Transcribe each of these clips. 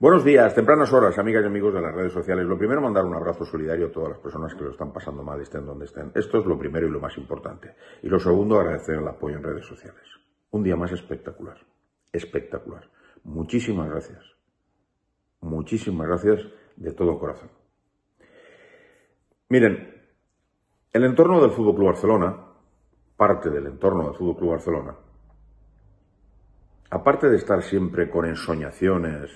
Buenos días, tempranas horas, amigas y amigos de las redes sociales. Lo primero, mandar un abrazo solidario a todas las personas que lo están pasando mal, estén donde estén. Esto es lo primero y lo más importante. Y lo segundo, agradecer el apoyo en redes sociales. Un día más espectacular, espectacular. Muchísimas gracias. Muchísimas gracias de todo corazón. Miren, el entorno del Fútbol Club Barcelona, parte del entorno del Fútbol Club Barcelona, aparte de estar siempre con ensoñaciones,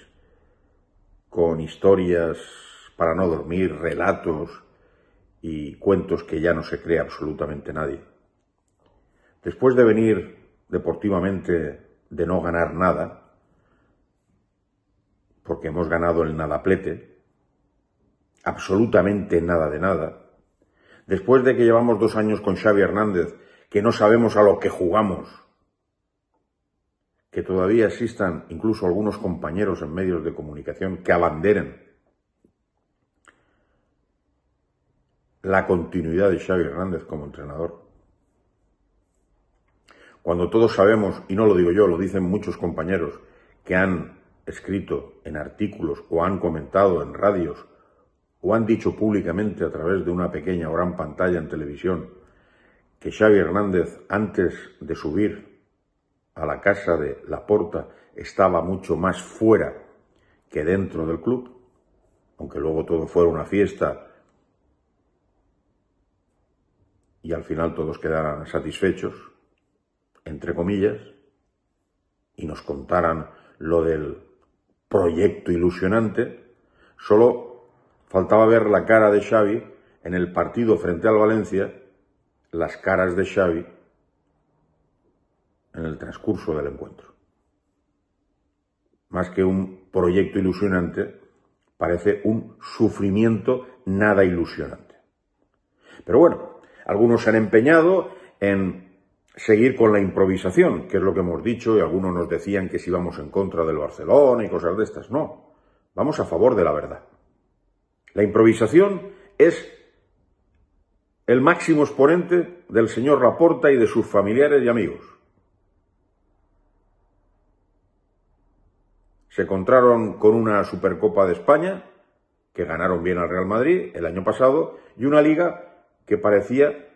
con historias para no dormir, relatos y cuentos que ya no se cree absolutamente nadie, después de venir deportivamente de no ganar nada, porque hemos ganado el nadaplete, absolutamente nada de nada, después de que llevamos 2 años con Xavi Hernández, que no sabemos a lo que jugamos, que todavía existan incluso algunos compañeros en medios de comunicación que abanderen la continuidad de Xavi Hernández como entrenador. Cuando todos sabemos, y no lo digo yo, lo dicen muchos compañeros que han escrito en artículos o han comentado en radios, o han dicho públicamente a través de una pequeña o gran pantalla en televisión que Xavi Hernández, antes de subir a la casa de Laporta, estaba mucho más fuera que dentro del club, aunque luego todo fuera una fiesta y al final todos quedaran satisfechos, entre comillas, y nos contaran lo del proyecto ilusionante, solo faltaba ver la cara de Xavi en el partido frente al Valencia, las caras de Xavi en el transcurso del encuentro. Más que un proyecto ilusionante, parece un sufrimiento nada ilusionante. Pero bueno, algunos se han empeñado en seguir con la improvisación, que es lo que hemos dicho, y algunos nos decían que si íbamos en contra del Barcelona y cosas de estas. No, vamos a favor de la verdad. La improvisación es el máximo exponente del señor Laporta y de sus familiares y amigos. Se encontraron con una Supercopa de España, que ganaron bien al Real Madrid el año pasado, y una liga que parecía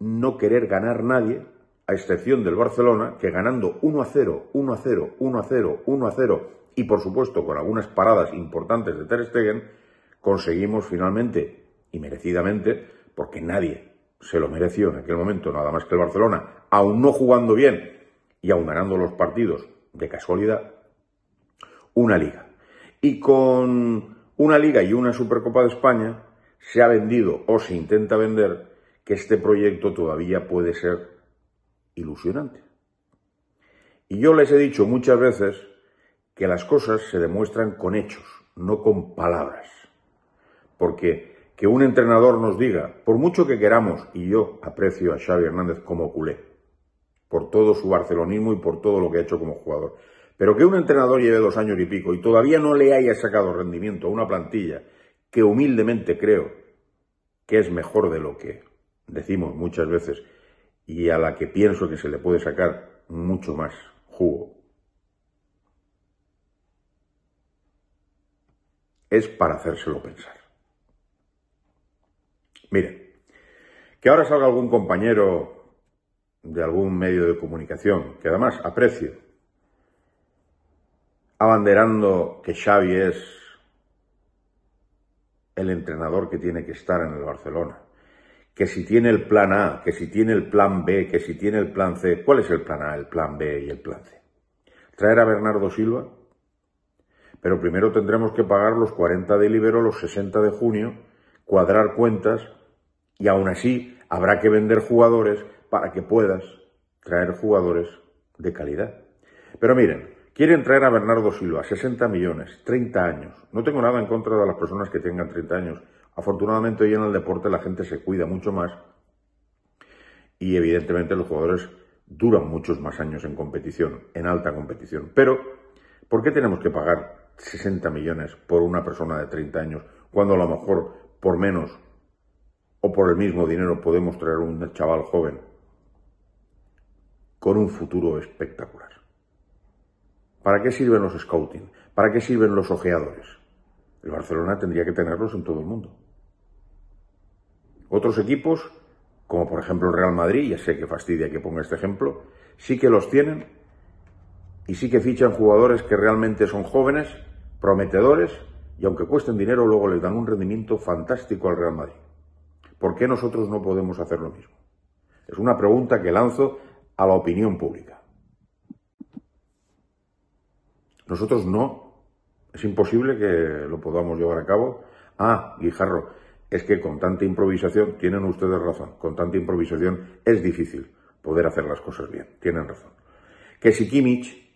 no querer ganar nadie, a excepción del Barcelona, que ganando 1-0, 1-0, 1-0, 1-0, y por supuesto con algunas paradas importantes de Ter Stegen, conseguimos finalmente, y merecidamente, porque nadie se lo mereció en aquel momento, nada más que el Barcelona, aún no jugando bien y aún ganando los partidos de casualidad, una liga. Y con una liga y una Supercopa de España se ha vendido o se intenta vender que este proyecto todavía puede ser ilusionante. Y yo les he dicho muchas veces que las cosas se demuestran con hechos, no con palabras. Porque que un entrenador nos diga, por mucho que queramos, y yo aprecio a Xavi Hernández como culé, por todo su barcelonismo y por todo lo que ha hecho como jugador, pero que un entrenador lleve 2 años y pico y todavía no le haya sacado rendimiento a una plantilla que humildemente creo que es mejor de lo que decimos muchas veces y a la que pienso que se le puede sacar mucho más jugo, es para hacérselo pensar. Miren, que ahora salga algún compañero de algún medio de comunicación, que además aprecio, abanderando que Xavi es el entrenador que tiene que estar en el Barcelona, que si tiene el plan A, que si tiene el plan B, que si tiene el plan C, ¿cuál es el plan A, el plan B y el plan C? ¿Traer a Bernardo Silva? Pero primero tendremos que pagar los 40 de libero, los 60 de junio, cuadrar cuentas, y aún así habrá que vender jugadores para que puedas traer jugadores de calidad. Pero miren, quieren traer a Bernardo Silva, 60 millones, 30 años. No tengo nada en contra de las personas que tengan 30 años. Afortunadamente hoy en el deporte la gente se cuida mucho más y evidentemente los jugadores duran muchos más años en competición, en alta competición. Pero, ¿por qué tenemos que pagar 60 millones por una persona de 30 años cuando a lo mejor por menos o por el mismo dinero podemos traer un chaval joven con un futuro espectacular? ¿Para qué sirven los scouting? ¿Para qué sirven los ojeadores? El Barcelona tendría que tenerlos en todo el mundo. Otros equipos, como por ejemplo el Real Madrid, ya sé que fastidia que ponga este ejemplo, sí que los tienen y sí que fichan jugadores que realmente son jóvenes, prometedores, y aunque cuesten dinero, luego les dan un rendimiento fantástico al Real Madrid. ¿Por qué nosotros no podemos hacer lo mismo? Es una pregunta que lanzo a la opinión pública. Nosotros no. Es imposible que lo podamos llevar a cabo. Ah, Guijarro, es que con tanta improvisación, tienen ustedes razón, con tanta improvisación es difícil poder hacer las cosas bien. Tienen razón. Que si Kimmich,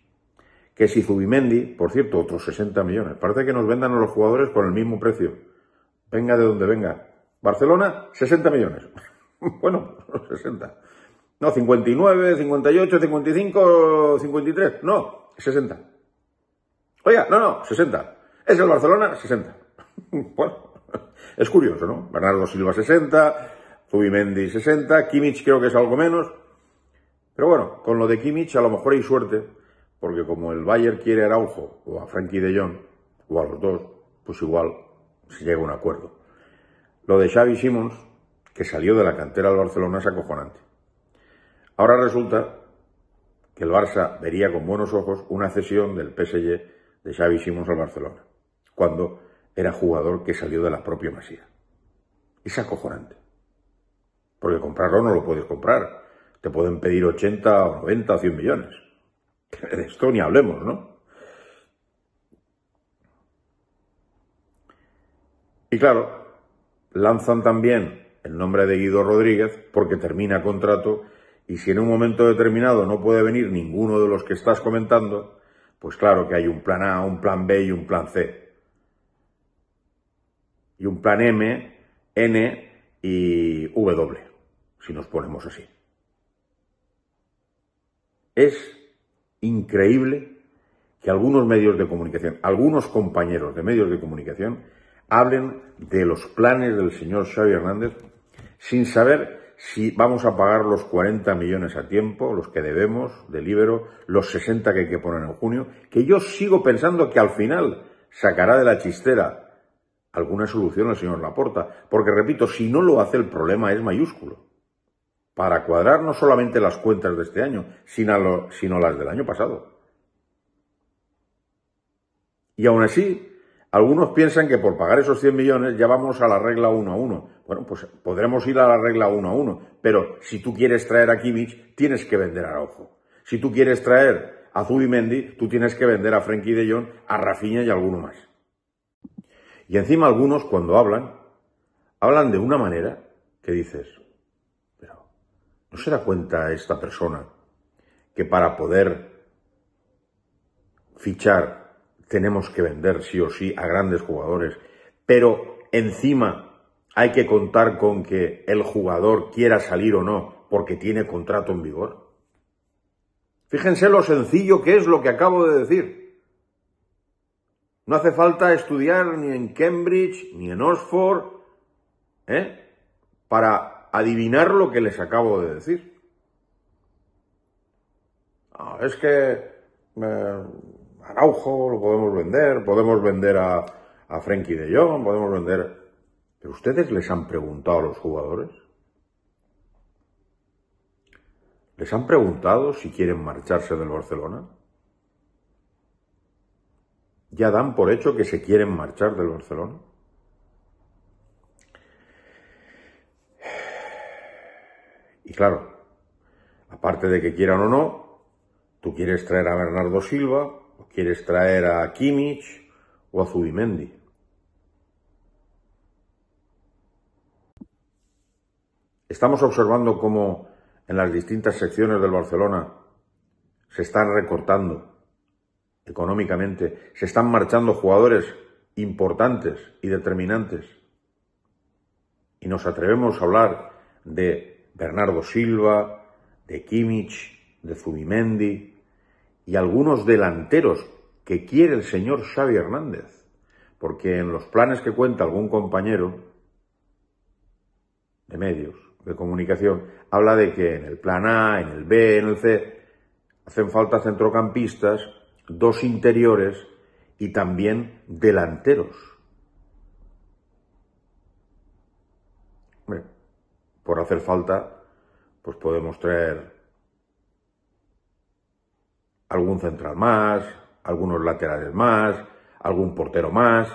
que si Zubimendi, por cierto, otros 60 millones. Parece que nos vendan a los jugadores por el mismo precio. Venga de donde venga. Barcelona, 60 millones. Bueno, 60. No, 59, 58, 55, 53. No, 60. Oiga, no, 60. Es el Barcelona, 60. Bueno, es curioso, ¿no? Bernardo Silva, 60. Zubimendi, 60. Kimmich creo que es algo menos. Pero bueno, con lo de Kimmich a lo mejor hay suerte, porque como el Bayern quiere a Araujo o a Frenkie de Jong, o a los dos, pues igual se llega a un acuerdo. Lo de Xavi Simons, que salió de la cantera del Barcelona, es acojonante. Ahora resulta que el Barça vería con buenos ojos una cesión del PSG de Xavi Simons al Barcelona, cuando era jugador que salió de la propia Masía. Es acojonante, porque comprarlo no lo puedes comprar. Te pueden pedir 80, o 90 o 100 millones. De esto ni hablemos, ¿no? Y claro, lanzan también el nombre de Guido Rodríguez porque termina contrato y si en un momento determinado no puede venir ninguno de los que estás comentando, pues claro que hay un plan A, un plan B y un plan C. Y un plan M, N y W, si nos ponemos así. Es increíble que algunos medios de comunicación, algunos compañeros de medios de comunicación, hablen de los planes del señor Xavi Hernández sin saber si vamos a pagar los 40 millones a tiempo, los que debemos de libero, los 60 que hay que poner en junio, que yo sigo pensando que al final sacará de la chistera alguna solución el señor Laporta. Porque, repito, si no lo hace el problema es mayúsculo. Para cuadrar no solamente las cuentas de este año, sino las del año pasado. Y aún así, algunos piensan que por pagar esos 100 millones ya vamos a la regla 1-1. Bueno, pues podremos ir a la regla 1-1, pero si tú quieres traer a Kimmich, tienes que vender a Araujo. Si tú quieres traer a Zubimendi, tú tienes que vender a Frenkie de Jong, a Rafinha y a alguno más. Y encima algunos, cuando hablan de una manera que dices... ¿No se da cuenta esta persona que para poder fichar tenemos que vender sí o sí a grandes jugadores, pero encima hay que contar con que el jugador quiera salir o no porque tiene contrato en vigor? Fíjense lo sencillo que es lo que acabo de decir. No hace falta estudiar ni en Cambridge ni en Oxford para... adivinar lo que les acabo de decir. Ah, es que Araujo lo podemos vender a Frenkie de Jong, podemos vender... ¿Pero ustedes les han preguntado a los jugadores? ¿Les han preguntado si quieren marcharse del Barcelona? ¿Ya dan por hecho que se quieren marchar del Barcelona? Y claro, aparte de que quieran o no, tú quieres traer a Bernardo Silva, o quieres traer a Kimmich o a Zubimendi. Estamos observando cómo en las distintas secciones del Barcelona se están recortando económicamente, se están marchando jugadores importantes y determinantes. Y nos atrevemos a hablar de Bernardo Silva, de Kimmich, de Zubimendi y algunos delanteros que quiere el señor Xavi Hernández. Porque en los planes que cuenta algún compañero de medios, de comunicación, habla de que en el plan A, en el B, en el C, hacen falta centrocampistas, dos interiores y también delanteros. Bueno, por hacer falta, pues podemos traer algún central más, algunos laterales más, algún portero más.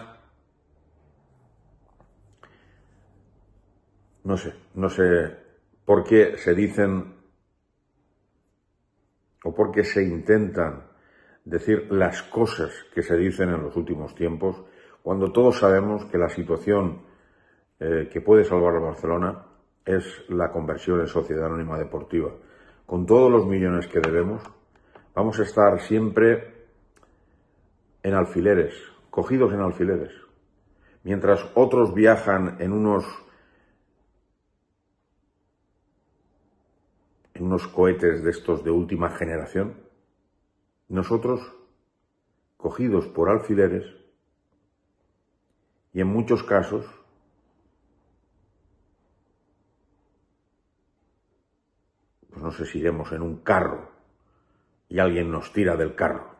No sé por qué se dicen o por qué se intentan decir las cosas que se dicen en los últimos tiempos, cuando todos sabemos que la situación que puede salvar a Barcelona es la conversión en sociedad anónima deportiva. Con todos los millones que debemos, vamos a estar siempre en alfileres, cogidos en alfileres. Mientras otros viajan en unos cohetes de estos de última generación, nosotros cogidos por alfileres y en muchos casos pues no sé si iremos en un carro y alguien nos tira del carro.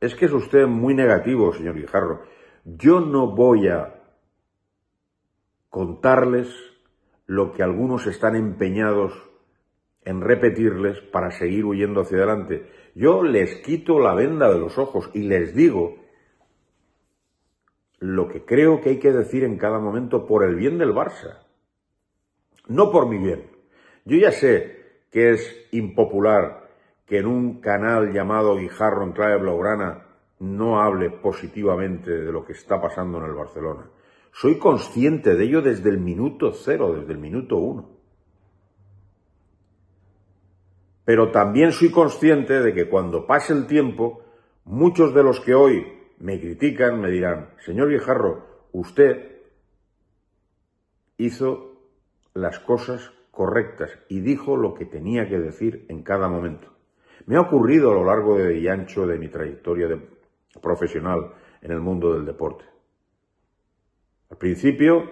Es que es usted muy negativo, señor Guijarro. Yo no voy a contarles lo que algunos están empeñados en repetirles para seguir huyendo hacia adelante. Yo les quito la venda de los ojos y les digo lo que creo que hay que decir en cada momento por el bien del Barça, no por mi bien. Yo ya sé que es impopular que en un canal llamado Guijarro en Clave Blaugrana no hable positivamente de lo que está pasando en el Barcelona. Soy consciente de ello desde el minuto cero, desde el minuto uno. Pero también soy consciente de que cuando pase el tiempo, muchos de los que hoy me critican me dirán: señor Guijarro, usted hizo las cosas correctas y dijo lo que tenía que decir en cada momento. Me ha ocurrido a lo largo y ancho de mi trayectoria profesional en el mundo del deporte. Al principio,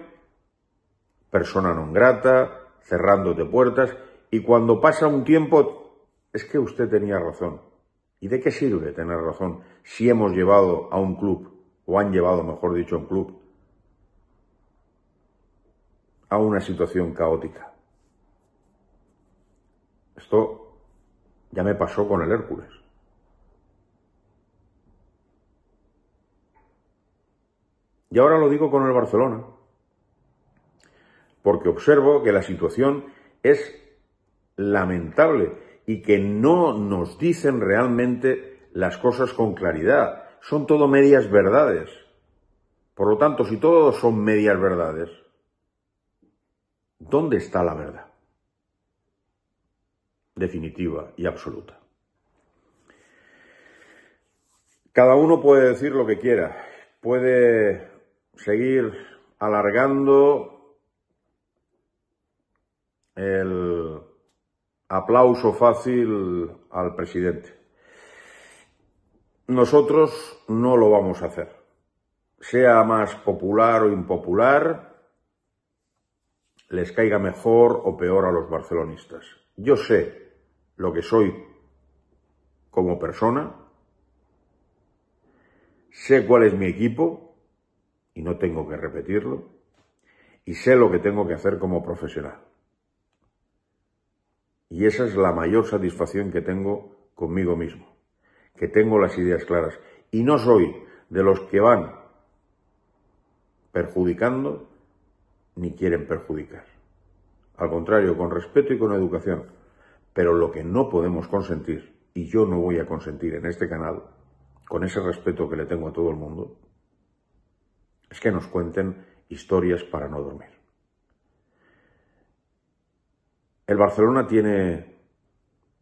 persona non grata, cerrándote puertas, y cuando pasa un tiempo... Es que usted tenía razón. ¿Y de qué sirve tener razón si hemos llevado a un club, o han llevado, mejor dicho, a un club, a una situación caótica? Esto ya me pasó con el Hércules. Y ahora lo digo con el Barcelona, porque observo que la situación es lamentable y que no nos dicen realmente las cosas con claridad. Son todo medias verdades. Por lo tanto, si todos son medias verdades, ¿dónde está la verdad definitiva y absoluta? Cada uno puede decir lo que quiera, puede seguir alargando el aplauso fácil al presidente. Nosotros no lo vamos a hacer. Sea más popular o impopular, les caiga mejor o peor a los barcelonistas. Yo sé lo que soy como persona, sé cuál es mi equipo, y no tengo que repetirlo, y sé lo que tengo que hacer como profesional. Y esa es la mayor satisfacción que tengo conmigo mismo, que tengo las ideas claras. Y no soy de los que van perjudicando ni quieren perjudicar. Al contrario, con respeto y con educación. Pero lo que no podemos consentir, y yo no voy a consentir en este canal, con ese respeto que le tengo a todo el mundo, es que nos cuenten historias para no dormir. El Barcelona tiene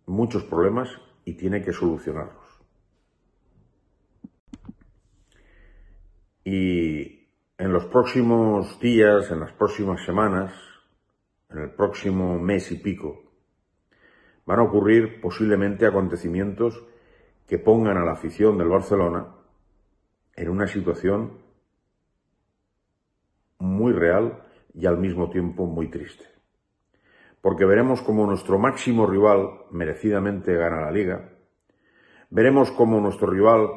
muchos problemas y tiene que solucionarlos. Y en los próximos días, en las próximas semanas, en el próximo mes y pico, van a ocurrir posiblemente acontecimientos que pongan a la afición del Barcelona en una situación muy real y al mismo tiempo muy triste. Porque veremos como nuestro máximo rival merecidamente gana la Liga, Veremos cómo nuestro rival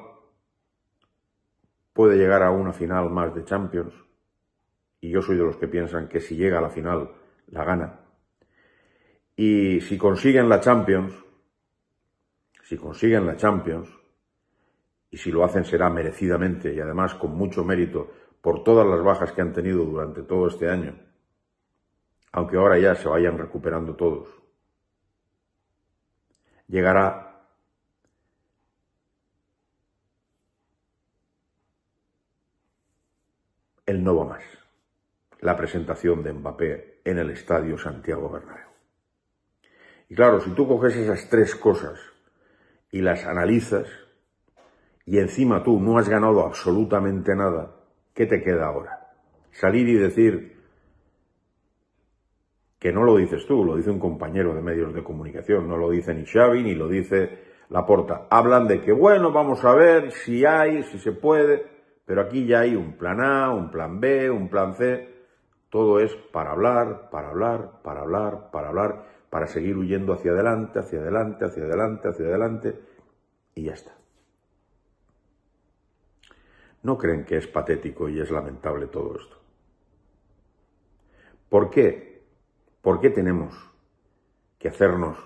puede llegar a una final más de Champions, y yo soy de los que piensan que si llega a la final la gana. Y si consiguen la Champions, y si lo hacen será merecidamente y además con mucho mérito por todas las bajas que han tenido durante todo este año, aunque ahora ya se vayan recuperando todos, llegará el no va más, la presentación de Mbappé en el Estadio Santiago Bernabéu. Y claro, si tú coges esas tres cosas y las analizas, y encima tú no has ganado absolutamente nada, ¿qué te queda ahora? Salir y decir, que no lo dices tú, lo dice un compañero de medios de comunicación, no lo dice ni Xavi ni lo dice Laporta. Hablan de que, bueno, vamos a ver si hay, si se puede, pero aquí ya hay un plan A, un plan B, un plan C. Todo es para hablar, para seguir huyendo hacia adelante, y ya está. ¿No creen que es patético y es lamentable todo esto? ¿Por qué? ¿Por qué tenemos que hacernos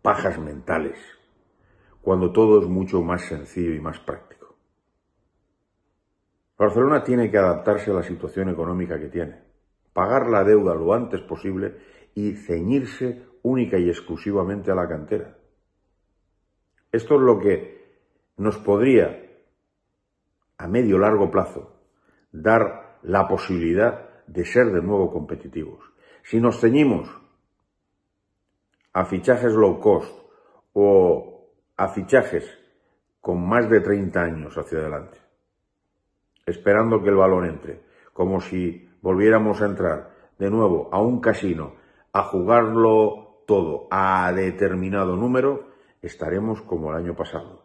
pajas mentales cuando todo es mucho más sencillo y más práctico? Barcelona tiene que adaptarse a la situación económica que tiene, pagar la deuda lo antes posible y ceñirse única y exclusivamente a la cantera. Esto es lo que nos podría, a medio largo plazo, dar la posibilidad de ser de nuevo competitivos. Si nos ceñimos a fichajes low cost o a fichajes con más de 30 años hacia adelante, esperando que el balón entre, como si volviéramos a entrar de nuevo a un casino, a jugarlo todo a determinado número, estaremos como el año pasado.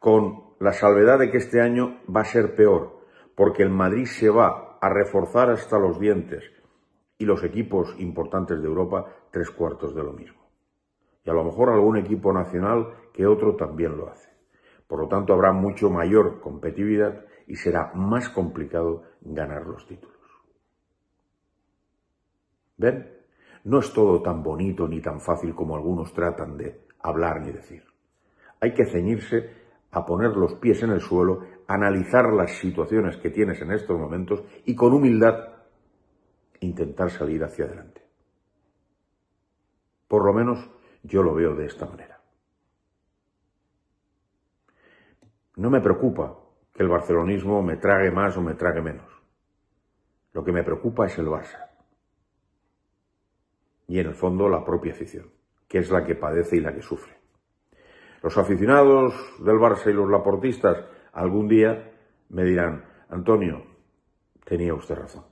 Con la salvedad de que este año va a ser peor, porque el Madrid se va a reforzar hasta los dientes y los equipos importantes de Europa 3/4 de lo mismo. Y a lo mejor algún equipo nacional que otro también lo hace. Por lo tanto, habrá mucho mayor competitividad y será más complicado ganar los títulos. ¿Ven? No es todo tan bonito ni tan fácil como algunos tratan de hablar ni decir. Hay que ceñirse a poner los pies en el suelo, analizar las situaciones que tienes en estos momentos y con humildad intentar salir hacia adelante. Por lo menos yo lo veo de esta manera. No me preocupa que el barcelonismo me trague más o me trague menos. Lo que me preocupa es el Barça. Y en el fondo la propia afición, que es la que padece y la que sufre. Los aficionados del Barça y los laportistas algún día me dirán, Antonio, tenía usted razón.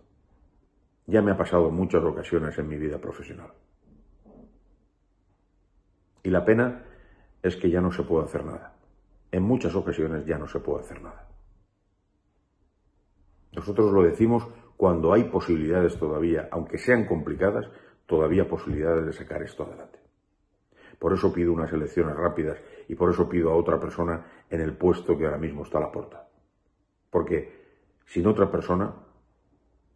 Ya me ha pasado en muchas ocasiones en mi vida profesional. Y la pena es que ya no se puede hacer nada. En muchas ocasiones ya no se puede hacer nada. Nosotros lo decimos cuando hay posibilidades todavía, aunque sean complicadas, todavía posibilidades de sacar esto adelante. Por eso pido unas elecciones rápidas y por eso pido a otra persona en el puesto que ahora mismo está Laporta. Porque sin otra persona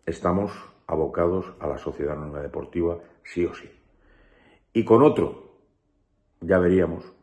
estamos abocados a la Sociedad Anónima Deportiva sí o sí. Y con otro ya veríamos